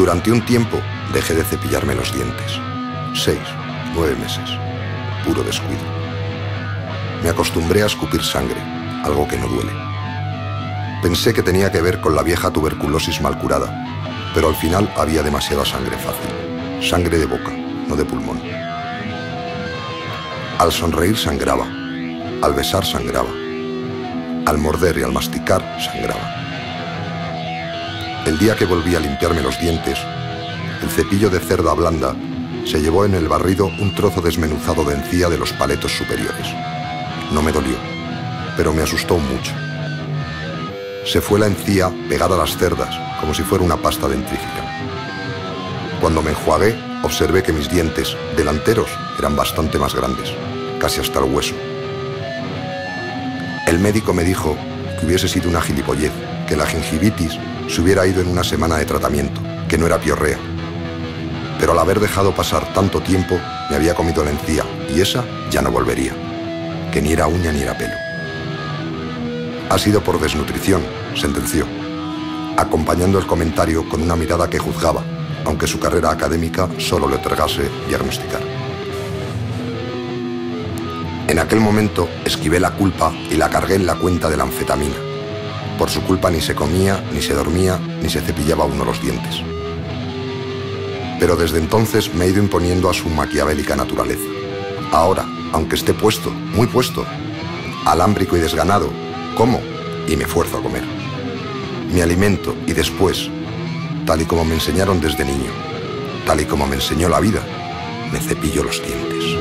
Durante un tiempo dejé de cepillarme los dientes. 6, 9 meses. Puro descuido. Me acostumbré a escupir sangre, algo que no duele. Pensé que tenía que ver con la vieja tuberculosis mal curada, pero al final había demasiada sangre fácil. Sangre de boca, no de pulmón. Al sonreír sangraba. Al besar sangraba. Al morder y al masticar sangraba. El día que volví a limpiarme los dientes, el cepillo de cerda blanda se llevó en el barrido un trozo desmenuzado de encía de los paletos superiores. No me dolió, pero me asustó mucho. Se fue la encía pegada a las cerdas, como si fuera una pasta dentrífica. Cuando me enjuagué, observé que mis dientes delanteros eran bastante más grandes, casi hasta el hueso. El médico me dijo que hubiese sido una gilipollez, que la gingivitis se hubiera ido en una semana de tratamiento, que no era piorrea. Pero al haber dejado pasar tanto tiempo, me había comido la encía, y esa ya no volvería, que ni era uña ni era pelo. Ha sido por desnutrición, sentenció, acompañando el comentario con una mirada que juzgaba, aunque su carrera académica solo le otorgase diagnosticar. En aquel momento esquivé la culpa y la cargué en la cuenta de la anfetamina. Por su culpa ni se comía, ni se dormía, ni se cepillaba uno los dientes. Pero desde entonces me he ido imponiendo a su maquiavélica naturaleza. Ahora, aunque esté puesto, muy puesto, alámbrico y desganado, como y me esfuerzo a comer. Me alimento y después, tal y como me enseñaron desde niño, tal y como me enseñó la vida, me cepillo los dientes.